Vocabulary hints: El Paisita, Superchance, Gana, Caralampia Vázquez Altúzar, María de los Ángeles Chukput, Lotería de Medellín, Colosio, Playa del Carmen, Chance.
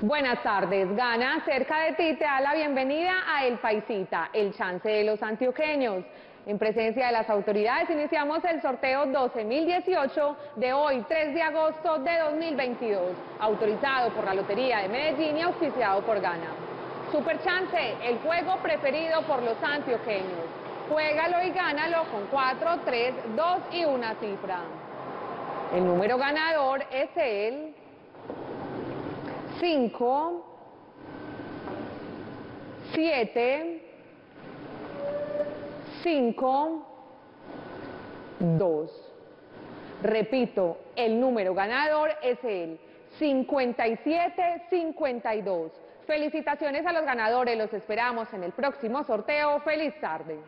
Buenas tardes, Gana. Cerca de ti te da la bienvenida a El Paisita, el chance de los antioqueños. En presencia de las autoridades iniciamos el sorteo 12.018 de hoy, 3 de agosto de 2022, autorizado por la Lotería de Medellín y auspiciado por Gana. Superchance, el juego preferido por los antioqueños. Juégalo y gánalo con 4, 3, 2 y una cifra. El número ganador es el 5, 7, 5, 2. Repito, el número ganador es el 5752. Felicitaciones a los ganadores, los esperamos en el próximo sorteo. ¡Feliz tarde!